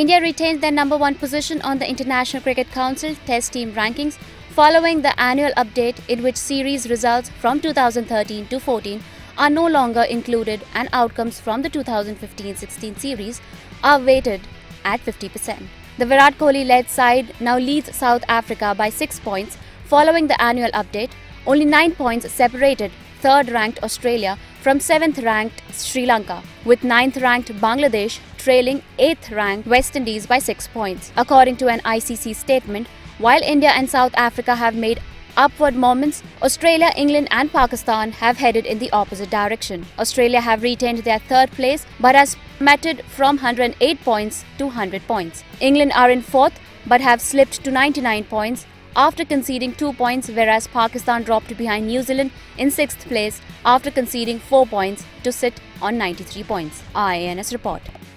India retained their #1 position on the International Cricket Council Test Team Rankings following the annual update in which series results from 2013 to 14 are no longer included and outcomes from the 2015-16 series are weighted at 50%. The Virat Kohli-led side now leads South Africa by 6 points following the annual update. Only 9 points separated 3rd-ranked Australia from 7th-ranked Sri Lanka, with 9th-ranked Bangladesh trailing 8th-ranked West Indies by 6 points, according to an ICC statement. While India and South Africa have made upward movements, Australia, England and Pakistan have headed in the opposite direction. Australia have retained their 3rd place but has plummeted from 108 points to 100 points. England are in 4th but have slipped to 99 points after conceding 2 points, whereas Pakistan dropped behind New Zealand in 6th place after conceding 4 points to sit on 93 points. IANS report.